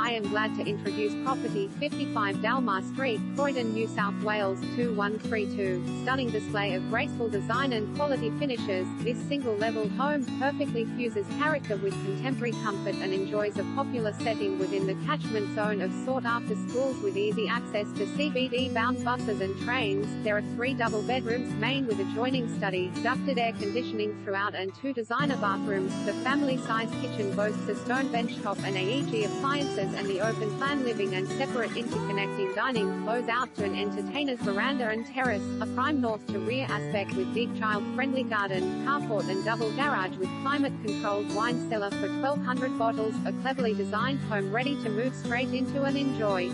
I am glad to introduce property 55 Dalmar Street, Croydon, New South Wales 2132. Stunning display of graceful design and quality finishes, this single-level home perfectly fuses character with contemporary comfort and enjoys a popular setting within the catchment zone of sought-after schools with easy access to CBD-bound buses and trains. There are 3 double bedrooms, main with adjoining study, ducted air conditioning throughout and 2 designer bathrooms. The family-sized kitchen boasts a stone bench top and AEG appliances, and the open-plan living and separate interconnecting dining flows out to an entertainer's veranda and terrace, a prime north to rear aspect with deep child-friendly garden, carport and double garage with climate-controlled wine cellar for 1,200 bottles, a cleverly designed home ready to move straight into and enjoy.